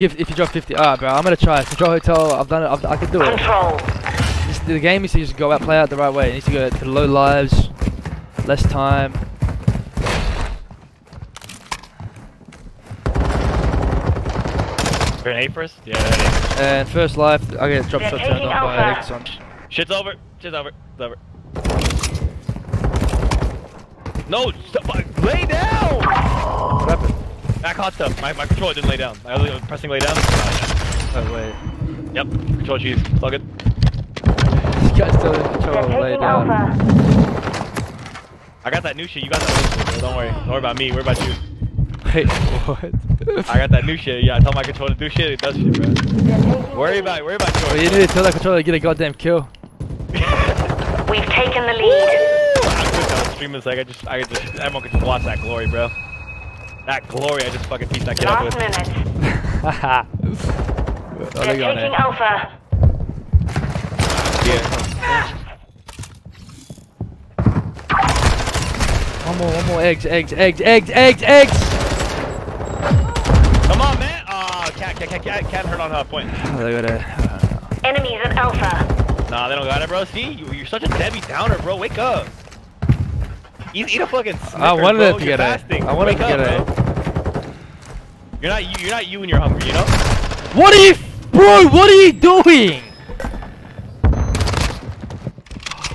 If you drop 50, alright bro, I'm gonna try. Central Hotel, I've done it, I can do it. Control. The game needs to just go out, play out the right way. It needs to go to low lives, less time. Grenade first? Yeah, that is. And first life, I get dropped shot turned on by Exxon. Shit's over, shit's over, it's over. No, stop, lay down! What happened? Back hot stuff. My controller didn't lay down. I was pressing lay down. Oh, wait. Yep. Controller cheese. It's all good. This guy's still in control. Lay down. Alpha. I got that new shit. You got that new shit. Don't worry. Don't worry about me. Worry about you. Wait, what? I got that new shit. Yeah, I tell my controller to do shit. It does shit, bro. Worry about it. Worry about you. Well, you need to tell that controller to get a goddamn kill. We've taken the lead. I'm just on stream this. Like, everyone can just watch that glory, bro. That glory, I just fucking pieced that kid up with. Last minute. Haha. They're taking Alpha. Yeah. One more. Eggs. Come on, man. Oh, cat hurt on her point. Enemies at Alpha. Nah, they don't got it, bro. See, you're such a Debbie Downer, bro. Wake up. Eat a fucking Snicker, I wanted bro. To you're get fasting. I wanted to get it. You're not you when you're hungry, you know? What are you, bro? What are you doing?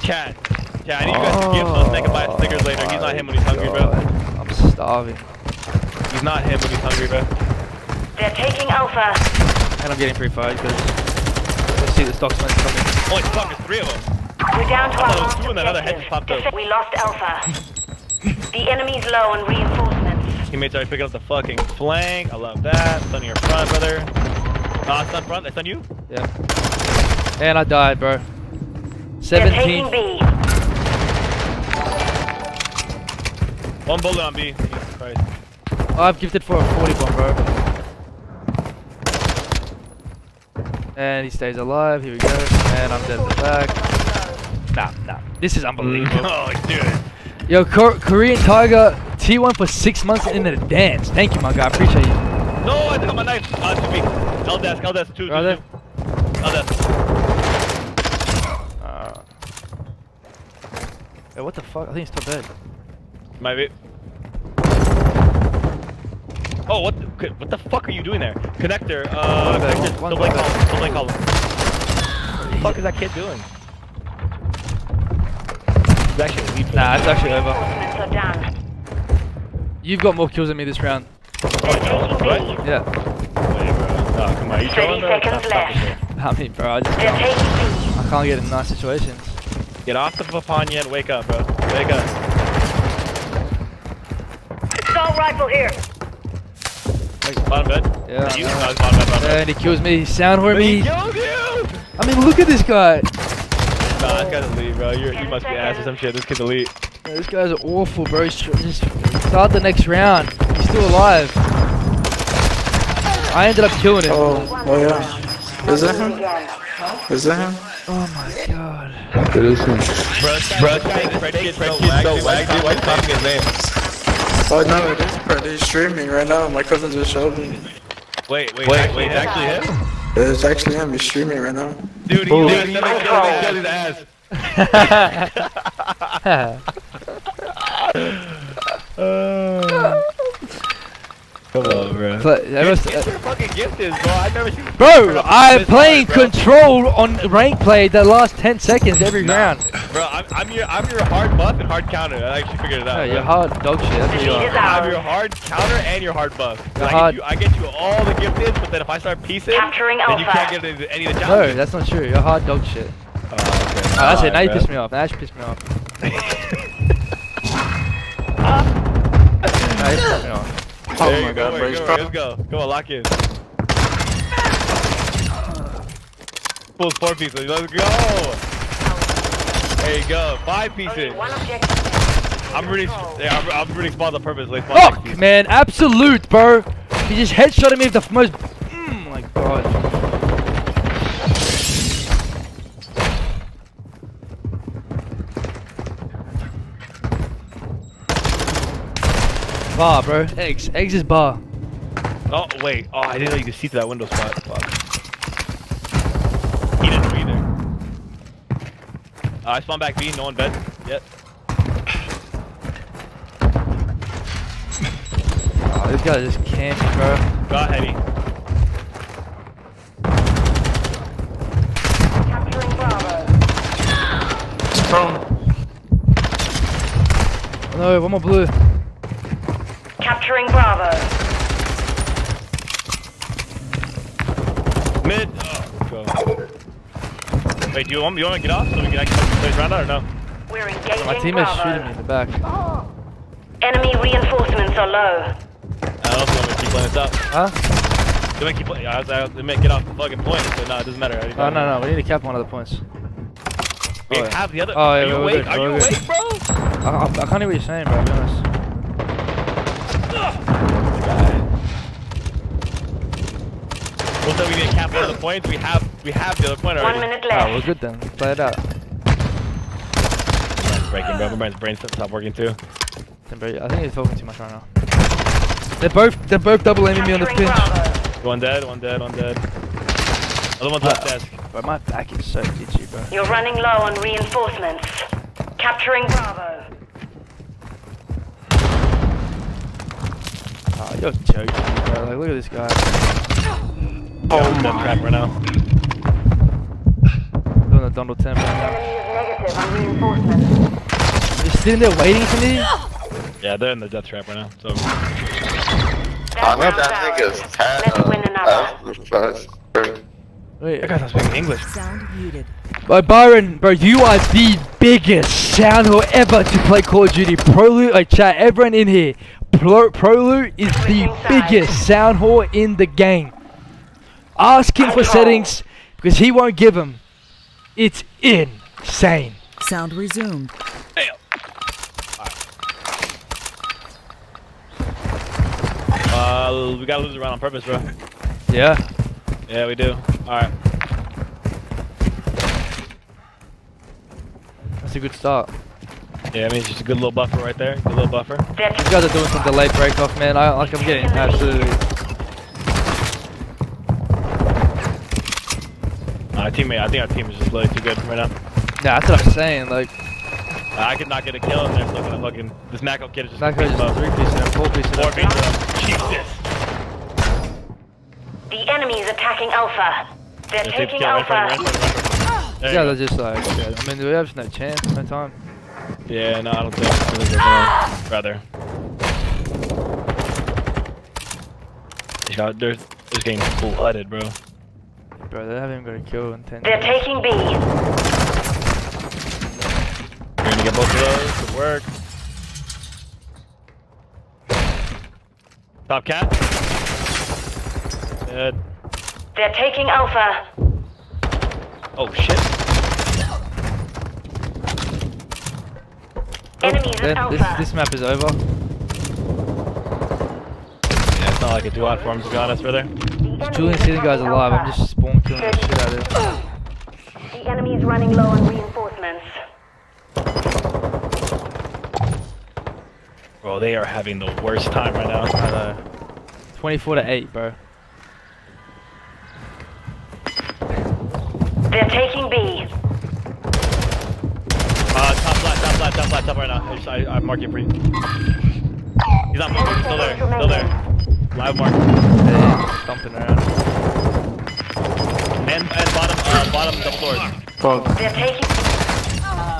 Chad, I need you guys to give something. I can buy Snickers later. He's not him when he's hungry, bro. I'm starving. He's not him when he's hungry, bro. They're taking Alpha. And I'm getting pretty fired because let's see the stocks coming. Holy fuck, there's three of them. We're down to our last objective. We lost Alpha. The enemy's low on reinforcements. Teammates already picking up the fucking flank. I love that. It's on your front, brother. Ah, it's on front. It's on you? Yeah. And I died, bro. 17. B. One bullet on B. Jesus Christ. I've gifted for a 40 bomb, bro. And he stays alive. Here we go. And I'm dead in the back. Nah. This is unbelievable. Oh, dude. Yo, Korean Tiger T1 for 6 months in the dance. Thank you, my guy. I appreciate you. No, I took out my knife. L-desk, two. Right there. L-desk. Hey, what the fuck? I think it's still dead. Might be. Oh, what the fuck are you doing there? Connector. Double A column. What the fuck is that kid doing? It's actually over. You've got more kills than me this round. Oh, yeah. Oh, come on. 30 seconds left. I mean, bro, I can't get in nice situations. Get off the Papanya and wake up, bro. Wake up. Assault rifle here. Bottom bed? Yeah. And he kills me. He soundware me. He kills you! I mean, look at this guy. Nah, this guy's elite, bro. You must be ass or some shit. This kid's elite. Yeah, this guy's awful, bro. Just start the next round. He's still alive. I ended up killing him. Oh yeah. Is that him? Oh my god. It is him. Bro, this guy is so wacky. Why you talking his name? Oh no, it is Fred. He's streaming right now. My cousin just showed me. Wait. It's actually him? It's actually him. He's streaming right now. Dude, he's killing his ass. Come on, bro. Get your fucking gift is, bro. I've never seen. Bro, I'm playing Control on rank play the last 10 seconds every round. Bro, I'm your hard buff and hard counter. I actually figured it out. Yeah, you're hard dog shit. That's what you are. I'm your hard counter and your hard buff. I get you all the gifted, but then if I start piecing, then you can't get any of the jobs. No, that's not true. You're hard dog shit. Oh, okay. That's it. Now you pissed me off. Now you pissed me off. Now you pissed me off. Oh there my god, let's go. Come on, lock in. Full 4 pieces, let's go! There you go, 5 pieces. I'm really spawned on purpose. Like, fuck, man, absolute, bro. He just headshotted me with the most. Oh my god. Bar, bro. Eggs is bar. Oh, wait. Oh, I didn't know you could see through that window spot. Fuck. He didn't know either. I spawned back B, no one bed yet. Oh, this guy just can't, bro. Got heavy. Capturing Bravo. It's prone. Oh no, one more blue. Capturing Bravo. Mid. Oh, go. Wait, do you want to get off so we can actually play around that or no? We're engaging. My team is shooting me in the back. Oh. Enemy reinforcements are low. I also want to keep playing this up. Huh? They might keep playing. They might get off the fucking point, but no, it doesn't matter. Oh, no, we need to cap one of the points. We cap the other. Oh, yeah, are you awake, bro? I can't hear what you're saying, bro. To be honest. Well, so we need to cap one of the points. We have the other point already. 1 minute left. Oh, we're good then. Play it out. It's breaking, bro. My brain stopped working too. I think he's talking too much right now. They're both double aiming me on the pinch. One dead. Other one's left desk. Bro, my back is so itchy, bro. You're running low on reinforcements. Capturing Bravo. Oh, you're joking, bro. Like, look at this guy. Oh, I'm dead crap right now. Doing a Donald Trump right now. Enemy is negative on reinforcements. They're sitting there waiting for me? Yeah, they're in the death trap right now. So. I know that nigga's tad. Let's win another. Wait, that guy's not speaking English. Sound muted. Bro, Byron, bro, you are the biggest soundhole ever to play Call of Duty. Proloot, like chat, everyone in here. Proloot is the biggest soundhole in the game. Ask him for settings because he won't give them. It's insane. Sound resumed. Damn. Right. We gotta lose the round on purpose, bro. Yeah. Yeah, we do. All right. That's a good start. Yeah, I mean it's just a good little buffer right there. Good little buffer. These guys are doing some delayed break off, man. I'm getting absolutely. Teammate, I think our team is just really too good right now. Yeah, that's what I'm saying. Like, I could not get a kill in there. So I'm fucking this Nacko kid is just four pieces up. Jesus. The enemy is attacking Alpha. They're taking Alpha. Right. Yeah, they're just like. Okay. I mean, we have no chance, no time. Yeah, no, I don't think. Yeah, they're just getting flooded, bro. Bro, they haven't got a kill in 10 minutes. They're taking B. We're gonna get both of those to work. Top cat. Dead. They're taking Alpha. Oh shit. Enemies at Alpha. This map is over. Yeah, it's not like a do-out for him to be honest, brother. Julian see the guys alive, I'm just spawn killing the shit out of him. The enemy is running low on reinforcements. Bro, they are having the worst time right now. I know. 24-8, bro. They're taking B. Top left right now. I'm marking for you. He's not moving, still there. Live mark. Yeah, something around. And bottom double doors. Bro.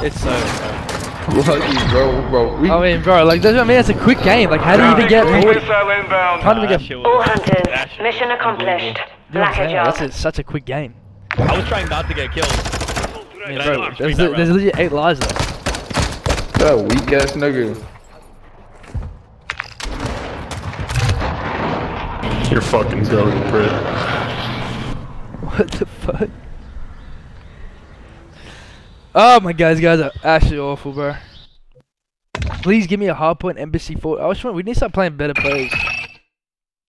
It's so lucky, bro. I mean, bro, like, that's what I mean. It's a quick game. Like, how do you even get forward? How do we get all hunters? Mission accomplished. That's such a quick game. I was trying not to get killed. I mean, bro, there's literally 8 lives left. That weak ass nigga. You're fucking going, Brit. What the fuck? Oh my god, these guys are actually awful, bro. Please give me a hardpoint embassy for. I just want. We need to start playing better plays.